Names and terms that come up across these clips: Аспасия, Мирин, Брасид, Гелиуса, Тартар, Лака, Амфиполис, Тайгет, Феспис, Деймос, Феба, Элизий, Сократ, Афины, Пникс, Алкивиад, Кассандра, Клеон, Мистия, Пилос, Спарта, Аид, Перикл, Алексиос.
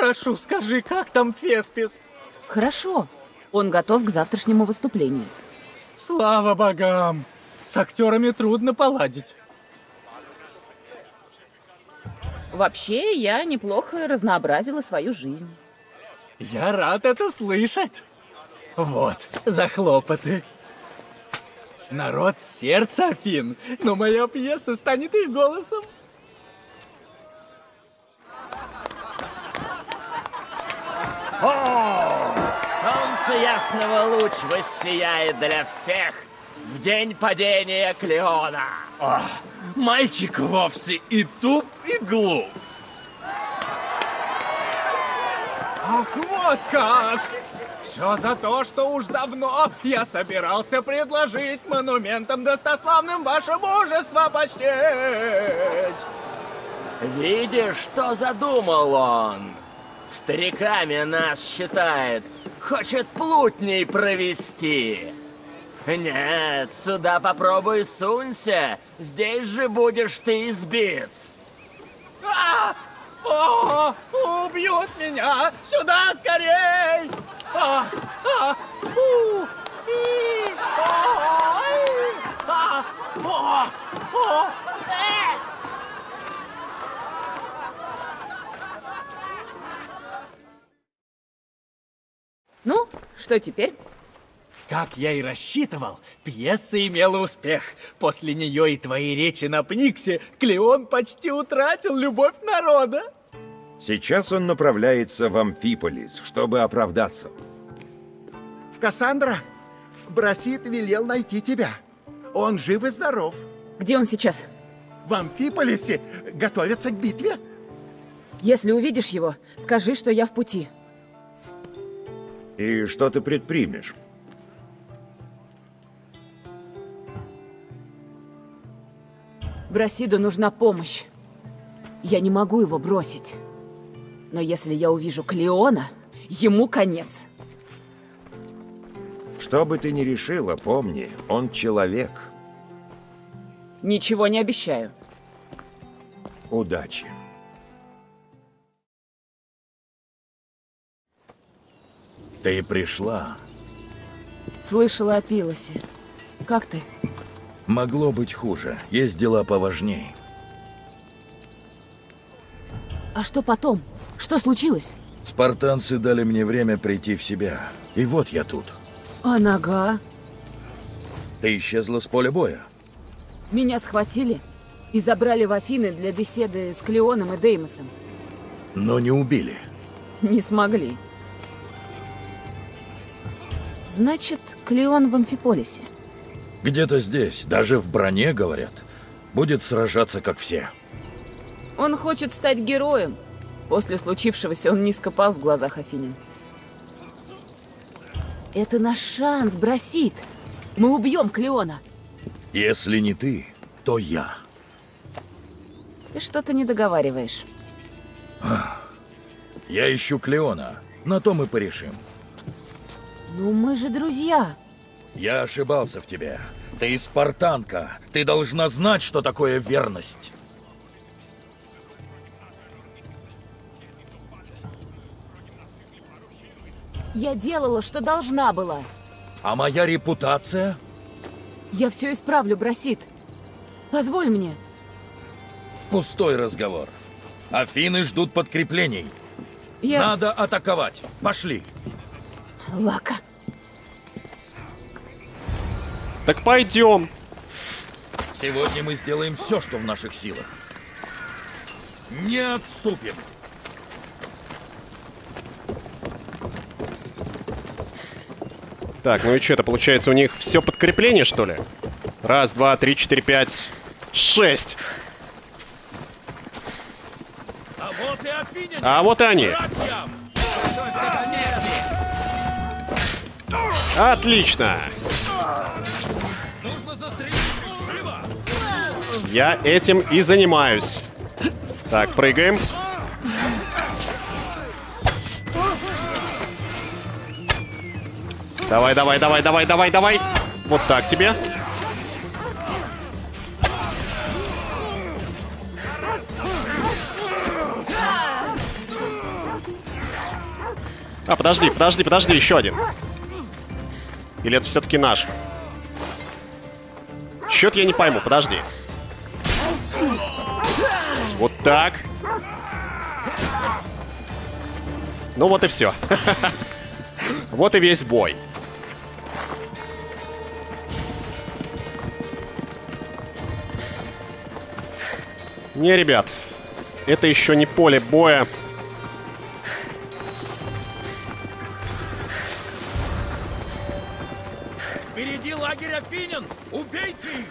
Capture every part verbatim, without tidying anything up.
Прошу, скажи, как там Феспис? Хорошо. Он готов к завтрашнему выступлению. Слава богам! С актерами трудно поладить. Вообще, я неплохо разнообразила свою жизнь. Я рад это слышать. Вот, за хлопоты. Народ сердца Афин, но моя пьеса станет их голосом. О! Солнце ясного луч воссияет для всех в день падения Клеона. О, мальчик вовсе и туп, и глуп. Ах, вот как! Все за то, что уж давно я собирался предложить монументам достославным ваше мужество почтить. Видишь, что задумал он? Стариками нас считает, хочет плутней провести. Нет, сюда попробуй сунься, здесь же будешь ты избит. А! О, убьют меня! Сюда скорей! А, а, у, и, о, а, о, о, э! Ну, что теперь? Как я и рассчитывал, пьеса имела успех. После нее и твои речи на Пниксе Клеон почти утратил любовь народа. Сейчас он направляется в Амфиполис, чтобы оправдаться. Кассандра, Брасид велел найти тебя. Он жив и здоров. Где он сейчас? В Амфиполисе. Готовятся к битве. Если увидишь его, скажи, что я в пути. И что ты предпримешь? Брасиду нужна помощь. Я не могу его бросить. Но если я увижу Клеона, ему конец. Что бы ты ни решила, помни, он человек. Ничего не обещаю. Удачи. Ты пришла. Слышала о Пилосе. Как ты? Могло быть хуже. Есть дела поважнее. А что потом? Что случилось? Спартанцы дали мне время прийти в себя. И вот я тут. А нога? Ты исчезла с поля боя. Меня схватили и забрали в Афины для беседы с Клеоном и Деймосом. Но не убили. Не смогли. Значит, Клеон в Амфиполисе. Где-то здесь, даже в броне, говорят. Будет сражаться, как все. Он хочет стать героем. После случившегося он низко пал в глазах Афинин. Это наш шанс, Брасид. Мы убьем Клеона. Если не ты, то я. Ты что-то не договариваешь. Я ищу Клеона. На то мы порешим. Ну мы же друзья. Я ошибался в тебе. Ты спартанка. Ты должна знать, что такое верность. Я делала, что должна была. А моя репутация? Я все исправлю, Брасид. Позволь мне. Пустой разговор. Афины ждут подкреплений. Я... Надо атаковать. Пошли. Лака. Так пойдем. Сегодня мы сделаем все, что в наших силах. Не отступим. Так, ну и что это получается? У них все подкрепление, что ли? Раз, два, три, четыре, пять, шесть. А вот и, Афиня, а вот и они. Братьям! Отлично. Нужно застрелить живо. Я этим и занимаюсь. Так, прыгаем. Давай, давай, давай, давай, давай, давай. Вот так тебе. А, подожди, подожди, подожди, еще один. Или это все-таки наш? Счет я не пойму, подожди. Вот так. Ну вот и все. Вот и весь бой. Не, ребят, это еще не поле боя. Впереди лагерь Афинин! Убейте их!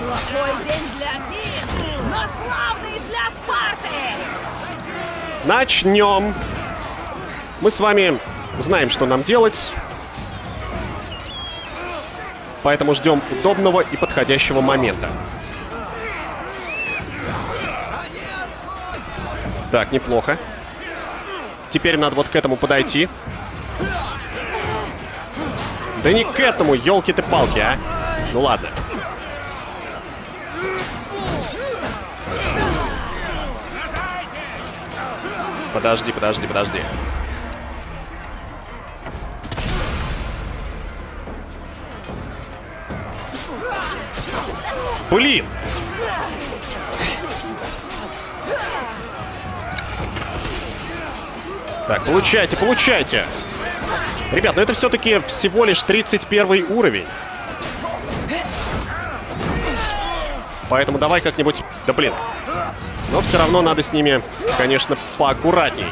Плохой день для Афин, но славный для Спарты! Начнем! Мы с вами знаем, что нам делать. Поэтому ждем удобного и подходящего момента. Так, неплохо. Теперь надо вот к этому подойти. Да не к этому, елки-то палки, а. Ну ладно. Подожди, подожди, подожди. Блин! Так, получайте, получайте! Ребят, ну это все-таки всего лишь тридцать первый уровень. Поэтому давай как-нибудь... Да блин. Но все равно надо с ними, конечно, поаккуратней.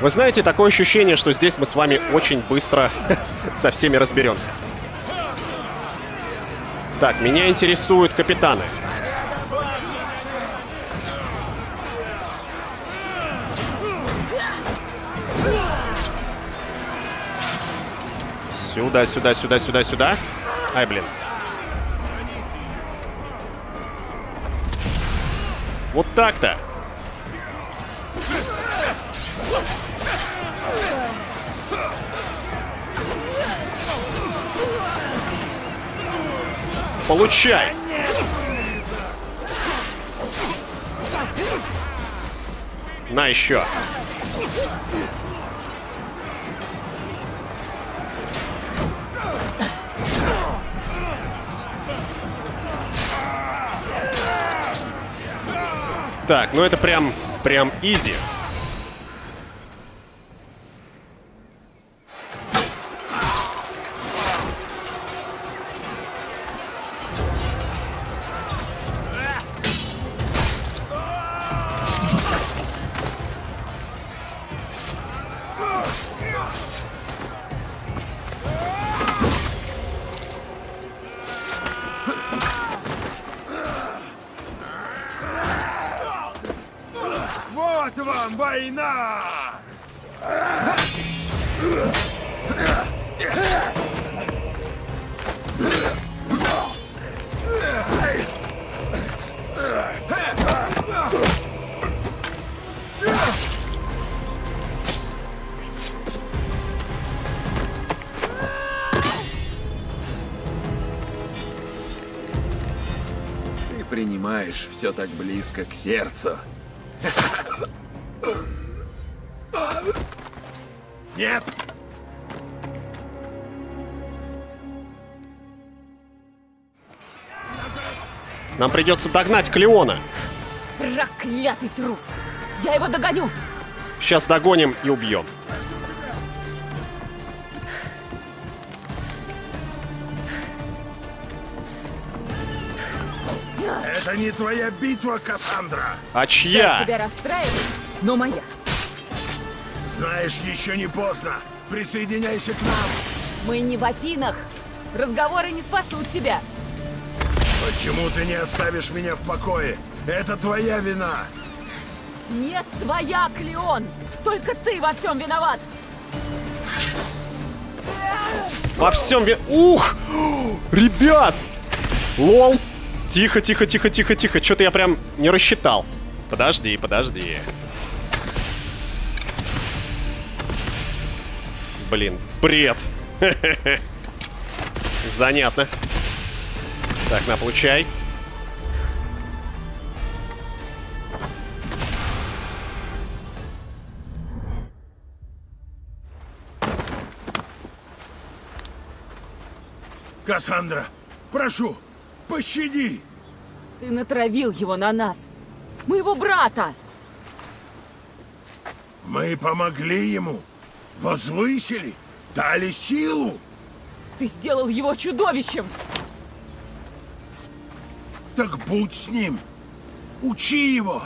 Вы знаете, такое ощущение, что здесь мы с вами очень быстро со всеми разберемся. Так, меня интересуют капитаны. Сюда, сюда, сюда, сюда, сюда. Ай, блин. Вот так-то. Получай! На еще. Так, ну это прям, прям изи. Принимаешь все так близко к сердцу. Нет! Нам придется догнать Клеона. Проклятый трус! Я его догоню! Сейчас догоним и убьем. Это не твоя битва, Кассандра. А чья? Я тебя расстраиваю, но моя. Знаешь, еще не поздно. Присоединяйся к нам. Мы не в Афинах. Разговоры не спасут тебя. Почему ты не оставишь меня в покое? Это твоя вина. Нет, твоя, Клеон. Только ты во всем виноват. Во всем виноват. Ух! Ребят! Лол. Тихо, тихо, тихо, тихо, тихо. Что-то я прям не рассчитал. Подожди, подожди. Блин, бред. Занятно. Так, на, получай. Кассандра, прошу, пощади! Ты натравил его на нас, моего брата! Мы помогли ему, возвысили, дали силу! Ты сделал его чудовищем! Так будь с ним, учи его!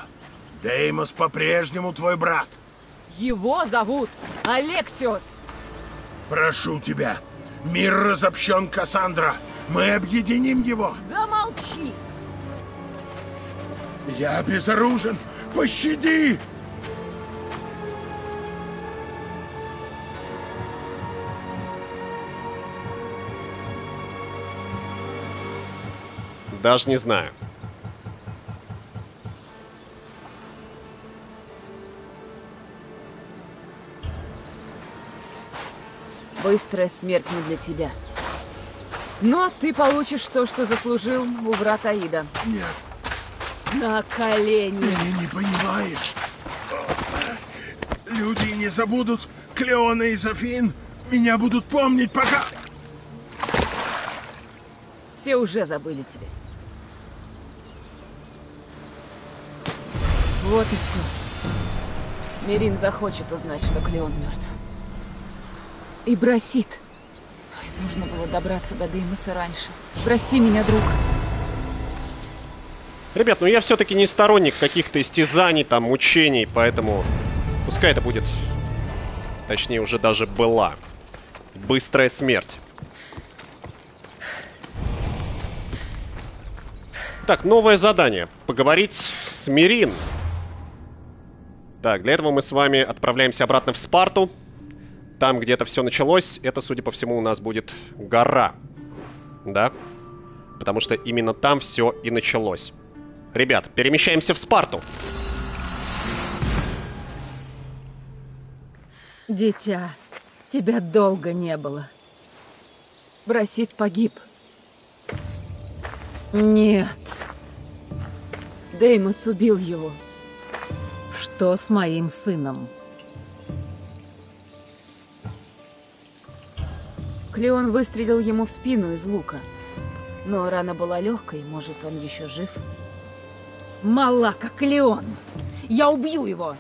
Деймос по-прежнему твой брат! Его зовут Алексиос! Прошу тебя! Мир разобщен, Кассандра! Мы объединим его! Замолчи! Я безоружен! Пощади! Даже не знаю. Быстрая смерть не для тебя. Но ты получишь то, что заслужил у врата Аида. Нет. На колени. Ты не понимаешь. Люди не забудут Клеона и Афин. Меня будут помнить пока... Все уже забыли тебя. Вот и все. Мирин захочет узнать, что Клеон мертв. И Брасид. Ой, нужно было добраться до Деймоса раньше. Прости меня, друг. Ребят, ну я все-таки не сторонник каких-то истязаний, там, мучений, поэтому пускай это будет, точнее, уже даже была быстрая смерть. Так, новое задание. Поговорить с Мирин. Так, для этого мы с вами отправляемся обратно в Спарту. Там где-то все началось. Это, судя по всему, у нас будет гора. Да? Потому что именно там все и началось. Ребят, перемещаемся в Спарту. Дитя, тебя долго не было. Брасид погиб. Нет. Деймос убил его. Что с моим сыном? Клеон выстрелил ему в спину из лука, но рана была легкой, может, он еще жив? Малака, Клеон! Я убью его!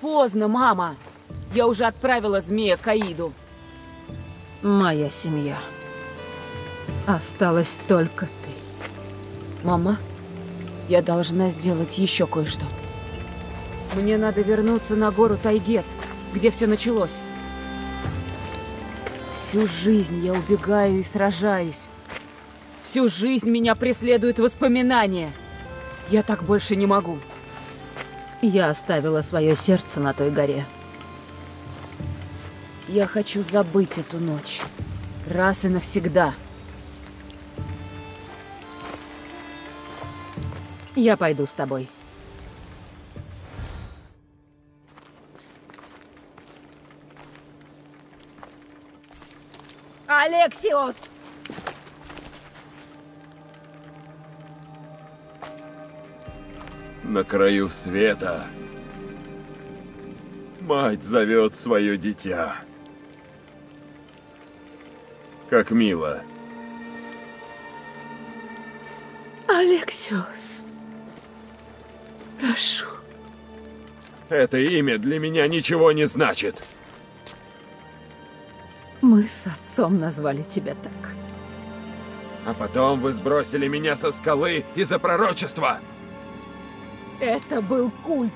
Поздно, мама! Я уже отправила змея к Аиду. Моя семья. Осталась только ты. Мама, я должна сделать еще кое-что. Мне надо вернуться на гору Тайгет, где все началось. Всю жизнь я убегаю и сражаюсь. Всю жизнь меня преследуют воспоминания. Я так больше не могу. Я оставила свое сердце на той горе. Я хочу забыть эту ночь. Раз и навсегда. Я пойду с тобой. Алексиос! На краю света мать зовет свое дитя. Как мило. Алексиос, прошу. Это имя для меня ничего не значит. Мы с отцом назвали тебя так. А потом вы сбросили меня со скалы из-за пророчества. Это был культ.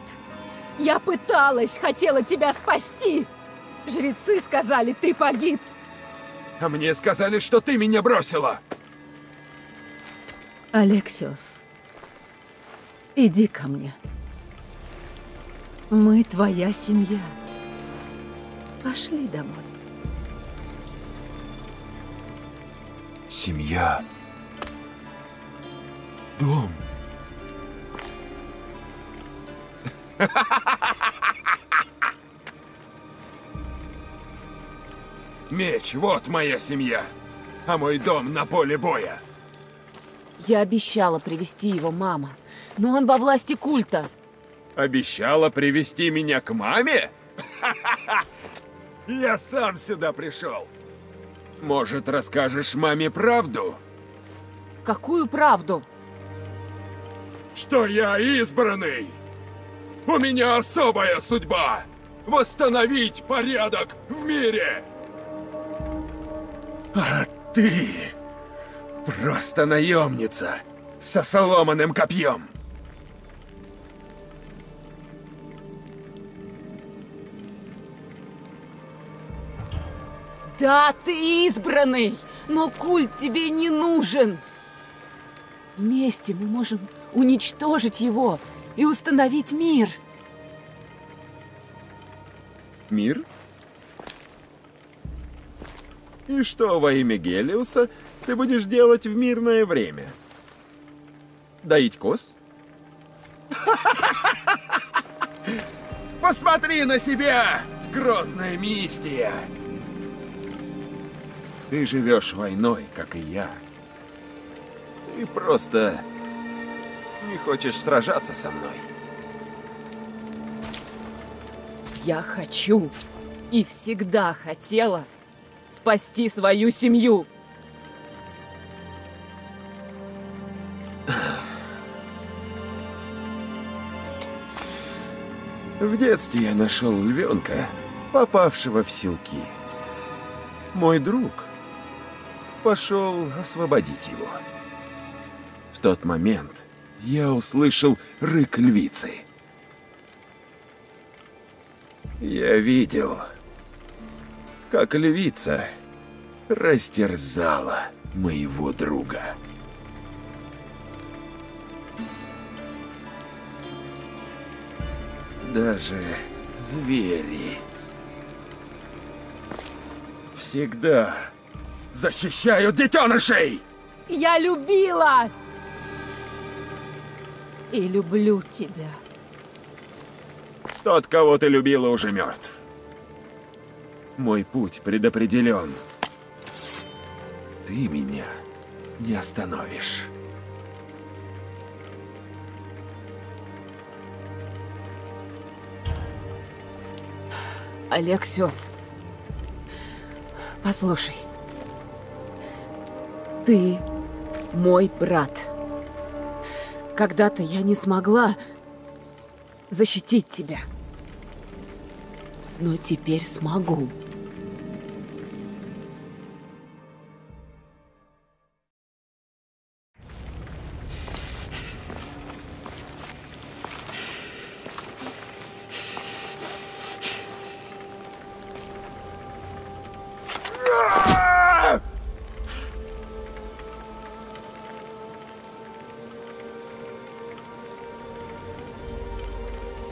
Я пыталась, хотела тебя спасти. Жрецы сказали, ты погиб. А мне сказали, что ты меня бросила. Алексиос, иди ко мне. Мы твоя семья. Пошли домой. Семья. Дом. Меч, вот моя семья, а мой дом на поле боя. Я обещала привести его, мама, но он во власти культа. Обещала привести меня к маме? Я сам сюда пришел. Может, расскажешь маме правду? Какую правду? Что я избранный. У меня особая судьба. Восстановить порядок в мире. А ты просто наемница со сломанным копьем. Да, ты избранный, но культ тебе не нужен. Вместе мы можем уничтожить его и установить мир. Мир? И что во имя Гелиуса ты будешь делать в мирное время? Доить коз? Посмотри на себя, грозная Мистия! Ты живешь войной, как и я. И просто не хочешь сражаться со мной. Я хочу и всегда хотела спасти свою семью. В детстве я нашел львенка, попавшего в силки. Мой друг пошел освободить его. В тот момент я услышал рык львицы. Я видел, как львица растерзала моего друга. Даже звери всегда защищают детенышей! Я любила! И люблю тебя. Тот, кого ты любила, уже мертв. Мой путь предопределен. Ты меня не остановишь. Алексиос, послушай. Ты мой брат. Когда-то я не смогла защитить тебя. Но теперь смогу.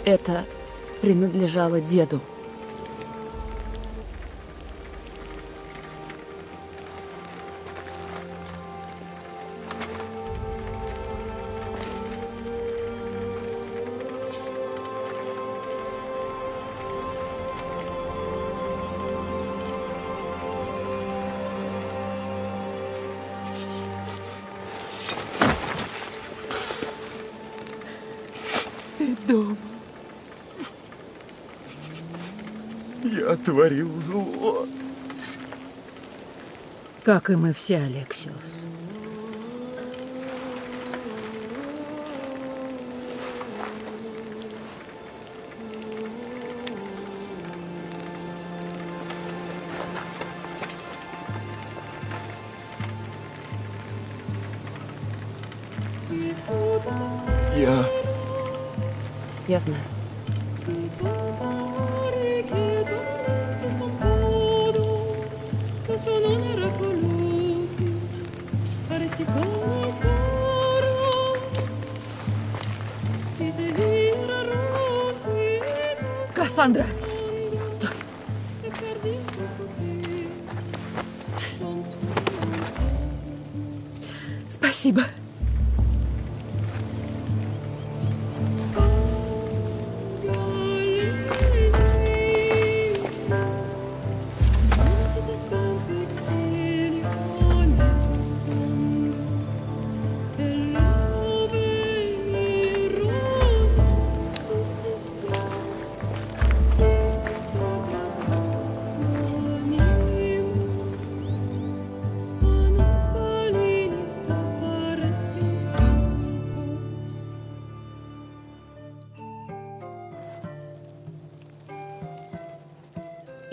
Это принадлежало деду. Творил зло. Как и мы все, Алексиос. Я... Я знаю. Кассандра! Стой! Спасибо.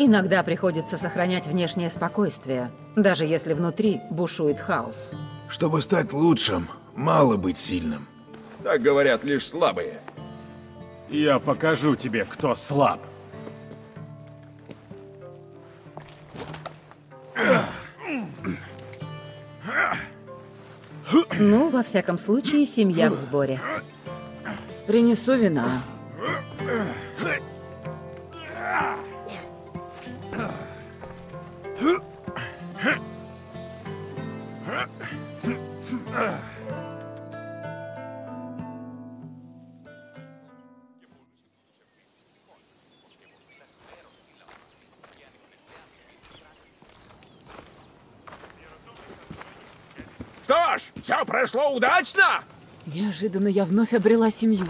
Иногда приходится сохранять внешнее спокойствие, даже если внутри бушует хаос. Чтобы стать лучшим, мало быть сильным. Так говорят лишь слабые. Я покажу тебе, кто слаб. Ну, во всяком случае, семья в сборе. Принесу вина. Что ж, все прошло удачно? Неожиданно я вновь обрела семью.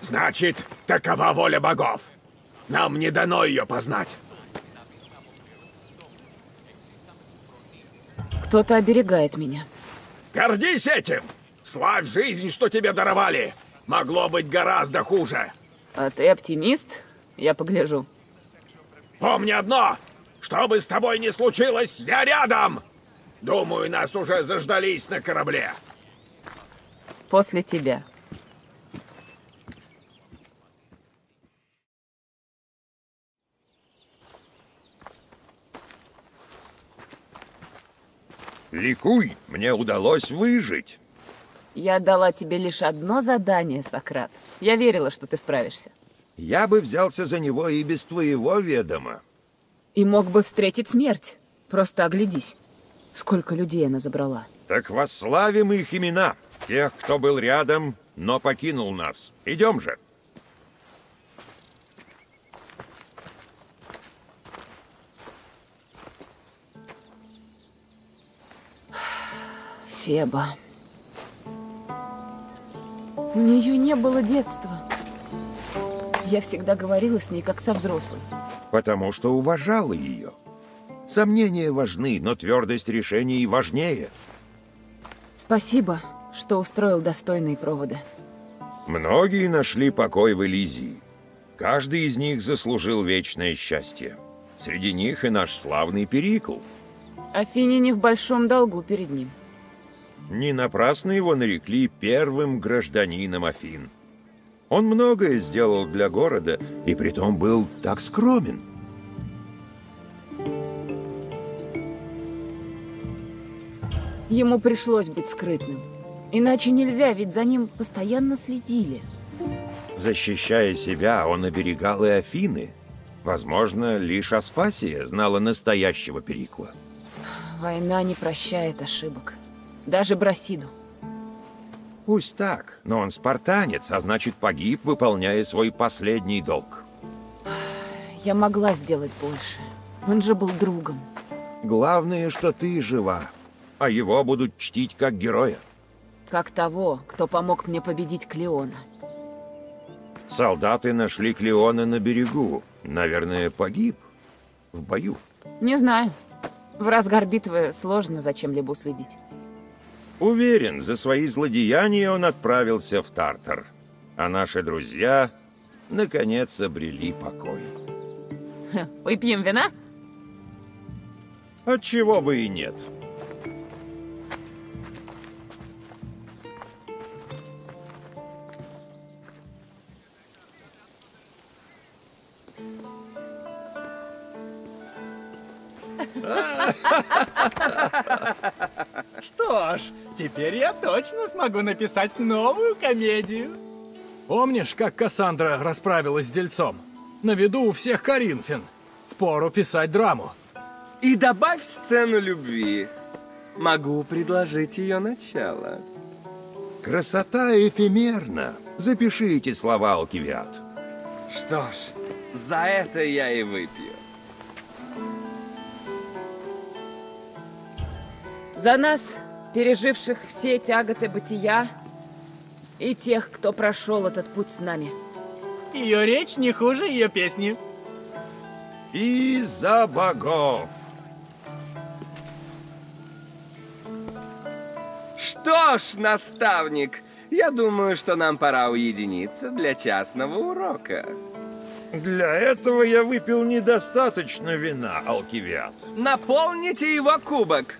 Значит, такова воля богов. Нам не дано ее познать. Кто-то оберегает меня. Гордись этим! Славь жизнь, что тебе даровали! Могло быть гораздо хуже. А ты оптимист? Я погляжу. Помни одно! Что бы с тобой ни случилось, я рядом! Думаю, нас уже заждались на корабле. После тебя. Ликуй, мне удалось выжить. Я дала тебе лишь одно задание, Сократ. Я верила, что ты справишься. Я бы взялся за него и без твоего ведома. И мог бы встретить смерть. Просто оглядись. Сколько людей она забрала. Так восславим их имена. Тех, кто был рядом, но покинул нас. Идем же. Феба. У нее не было детства. Я всегда говорила с ней, как со взрослой. Потому что уважала ее. Сомнения важны, но твердость решений важнее. Спасибо, что устроил достойные проводы. Многие нашли покой в Элизии. Каждый из них заслужил вечное счастье. Среди них и наш славный Перикл. Афиняне в большом долгу перед ним. Не напрасно его нарекли первым гражданином Афин. Он многое сделал для города, и притом был так скромен. Ему пришлось быть скрытным. Иначе нельзя, ведь за ним постоянно следили. Защищая себя, он оберегал и Афины. Возможно, лишь Аспасия знала настоящего Перикла. Война не прощает ошибок. Даже Брасиду. Пусть так, но он спартанец, а значит погиб, выполняя свой последний долг. Я могла сделать больше. Он же был другом. Главное, что ты жива, а его будут чтить как героя. Как того, кто помог мне победить Клеона. Солдаты нашли Клеона на берегу. Наверное, погиб в бою. Не знаю. В разгар битвы сложно за чем-либо уследить. Уверен, за свои злодеяния он отправился в Тартар, а наши друзья наконец обрели покой. Ха, выпьем вина? Отчего бы и нет. Что ж, теперь я точно смогу написать новую комедию. Помнишь, как Кассандра расправилась с дельцом? На виду у всех коринфян. Впору писать драму. И добавь сцену любви. Могу предложить ее начало. Красота эфемерна. Запиши эти слова, Алкивиад. Что ж, за это я и выпью. За нас, переживших все тяготы бытия, и тех, кто прошел этот путь с нами. Ее речь не хуже ее песни. И за богов. Что ж, наставник, я думаю, что нам пора уединиться для частного урока. Для этого я выпил недостаточно вина, Алкивиад. Наполните его кубок.